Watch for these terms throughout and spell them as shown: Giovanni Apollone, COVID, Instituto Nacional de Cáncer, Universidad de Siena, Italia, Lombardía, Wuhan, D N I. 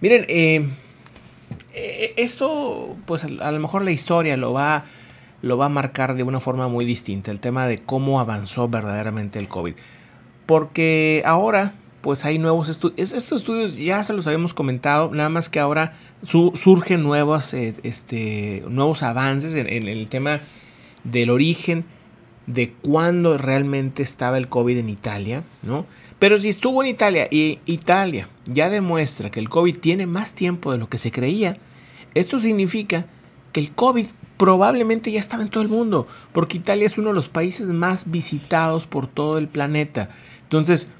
Miren, eso, pues a lo mejor la historia lo va a marcar de una forma muy distinta, el tema de cómo avanzó verdaderamente el COVID. Porque ahora, pues hay nuevos estudios. Estos estudios ya se los habíamos comentado, nada más que ahora surgen nuevos avances en el tema del origen de cuándo realmente estaba el COVID en Italia, ¿no? Pero si estuvo en Italia y Italia ya demuestra que el COVID tiene más tiempo de lo que se creía, esto significa que el COVID probablemente ya estaba en todo el mundo, porque Italia es uno de los países más visitados por todo el planeta. Entonces,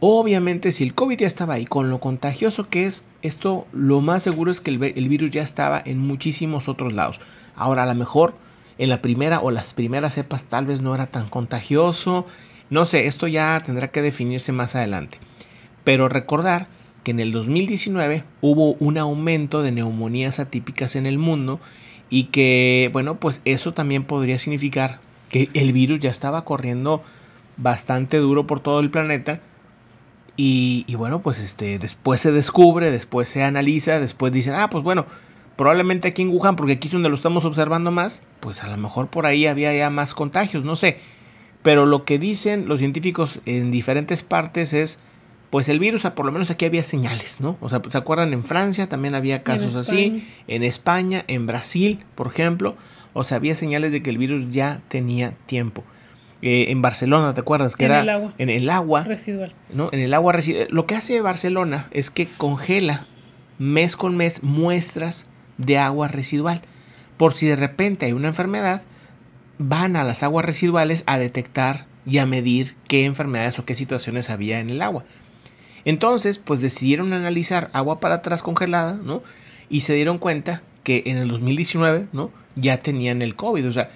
obviamente, si el COVID ya estaba ahí, con lo contagioso que es esto, lo más seguro es que el virus ya estaba en muchísimos otros lados. Ahora, a lo mejor en la primera o las primeras cepas tal vez no era tan contagioso. No sé, esto ya tendrá que definirse más adelante. Pero recordar que en el 2019 hubo un aumento de neumonías atípicas en el mundo y que, bueno, pues eso también podría significar que el virus ya estaba corriendo bastante duro por todo el planeta. Y bueno, pues después se descubre, después se analiza, después dicen, ah, pues bueno, probablemente aquí en Wuhan, porque aquí es donde lo estamos observando más, pues a lo mejor por ahí había ya más contagios, no sé. Pero lo que dicen los científicos en diferentes partes es, pues el virus, por lo menos aquí había señales, ¿no? O sea, ¿se acuerdan? En Francia también había casos así, en España, en Brasil, por ejemplo. O sea, había señales de que el virus ya tenía tiempo. En Barcelona, ¿te acuerdas? Que era el agua. En el agua residual, ¿no? En el agua residual. Lo que hace Barcelona es que congela mes con mes muestras de agua residual. Por si de repente hay una enfermedad, van a las aguas residuales a detectar y a medir qué enfermedades o qué situaciones había en el agua. Entonces, pues decidieron analizar agua para atrás congelada, ¿no? Y se dieron cuenta que en el 2019, ¿no? Ya tenían el COVID, o sea,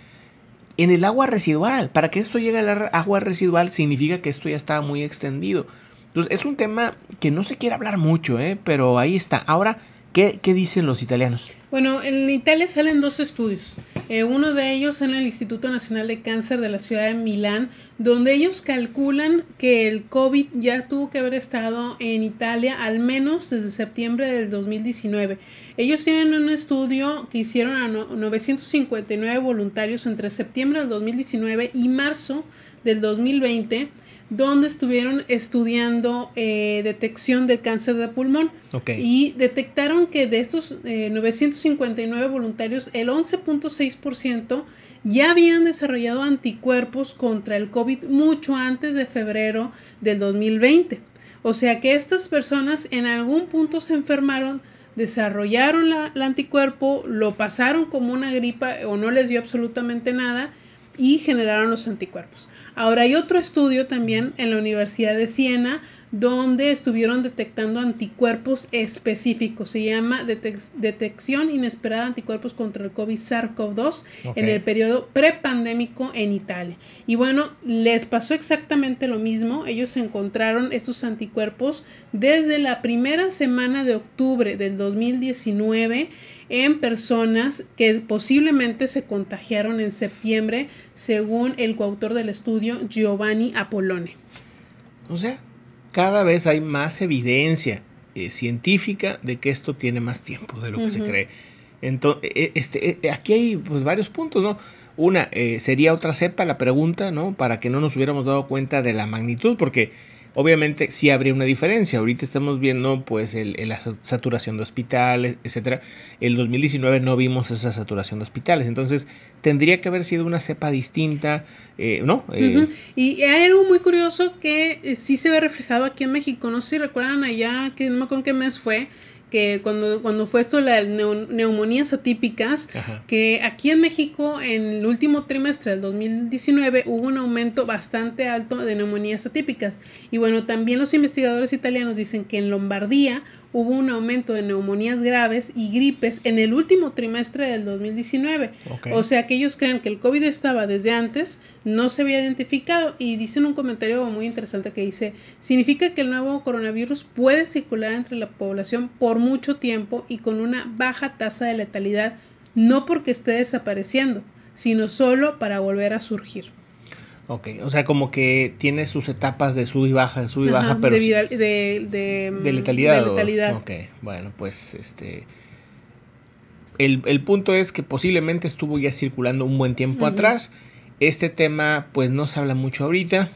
en el agua residual. Para que esto llegue al agua residual significa que esto ya estaba muy extendido. Entonces, es un tema que no se quiere hablar mucho, pero ahí está. Ahora, ¿qué dicen los italianos? Bueno, en Italia salen dos estudios. Uno de ellos en el Instituto Nacional de Cáncer de la ciudad de Milán, donde ellos calculan que el COVID ya tuvo que haber estado en Italia al menos desde septiembre del 2019. Ellos tienen un estudio que hicieron a 959 voluntarios entre septiembre del 2019 y marzo del 2020, donde estuvieron estudiando detección del cáncer de pulmón. Okay. Y detectaron que de estos 959 voluntarios, el 11.6% ya habían desarrollado anticuerpos contra el COVID mucho antes de febrero del 2020. O sea que estas personas en algún punto se enfermaron, desarrollaron el anticuerpo, lo pasaron como una gripa o no les dio absolutamente nada y generaron los anticuerpos. Ahora hay otro estudio también en la Universidad de Siena donde estuvieron detectando anticuerpos específicos. Se llama detección inesperada de anticuerpos contra el COVID-SARS-CoV-2 en el periodo prepandémico en Italia. Y bueno, les pasó exactamente lo mismo. Ellos encontraron estos anticuerpos desde la primera semana de octubre del 2019 en personas que posiblemente se contagiaron en septiembre, según el coautor del estudio, Giovanni Apollone. O sea, cada vez hay más evidencia científica de que esto tiene más tiempo de lo que se cree. Entonces, aquí hay pues varios puntos, ¿no? Una, sería otra cepa la pregunta, ¿no? Para que no nos hubiéramos dado cuenta de la magnitud, porque obviamente sí habría una diferencia. Ahorita estamos viendo pues la saturación de hospitales, etcétera. El 2019 no vimos esa saturación de hospitales. Entonces, tendría que haber sido una cepa distinta, ¿no? Y hay algo muy curioso que sí se ve reflejado aquí en México. No sé si recuerdan allá, que no me acuerdo en qué mes fue, que cuando fue esto, las neumonías atípicas, que aquí en México en el último trimestre del 2019 hubo un aumento bastante alto de neumonías atípicas. Y bueno, también los investigadores italianos dicen que en Lombardía hubo un aumento de neumonías graves y gripes en el último trimestre del 2019. O sea que ellos creen que el COVID estaba desde antes, no se había identificado. Y dicen un comentario muy interesante que dice, significa que el nuevo coronavirus puede circular entre la población por mucho tiempo y con una baja tasa de letalidad, no porque esté desapareciendo, sino solo para volver a surgir. Ok, o sea, como que tiene sus etapas de sub y baja, ajá, pero... de letalidad. De letalidad. Ok, bueno, pues el punto es que posiblemente estuvo ya circulando un buen tiempo atrás. Este tema, pues, no se habla mucho ahorita,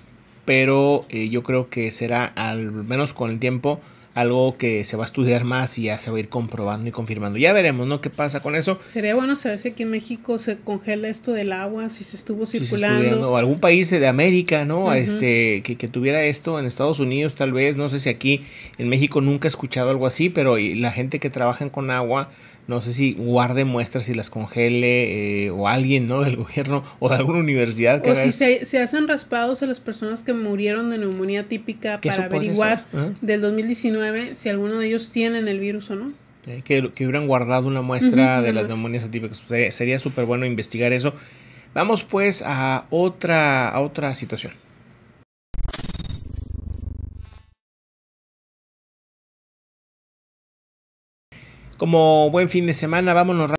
pero yo creo que será, al menos con el tiempo, algo que se va a estudiar más y ya se va a ir comprobando y confirmando. Ya veremos, ¿no? ¿Qué pasa con eso? Sería bueno saber si aquí en México se congela esto del agua, si se estuvo circulando. O algún país de América, ¿no? Que tuviera esto en Estados Unidos, tal vez. No sé si aquí en México nunca he escuchado algo así, pero la gente que trabaja con agua, no sé si guarde muestras y las congele, o alguien, ¿no? Del gobierno o de alguna universidad. O si se hacen raspados a las personas que murieron de neumonía típica para averiguar del 2019 si alguno de ellos tienen el virus o no. Que hubieran guardado una muestra de las neumonías atípicas. Sería súper bueno investigar eso. Vamos pues a otra situación. Como buen fin de semana, vámonos rápido.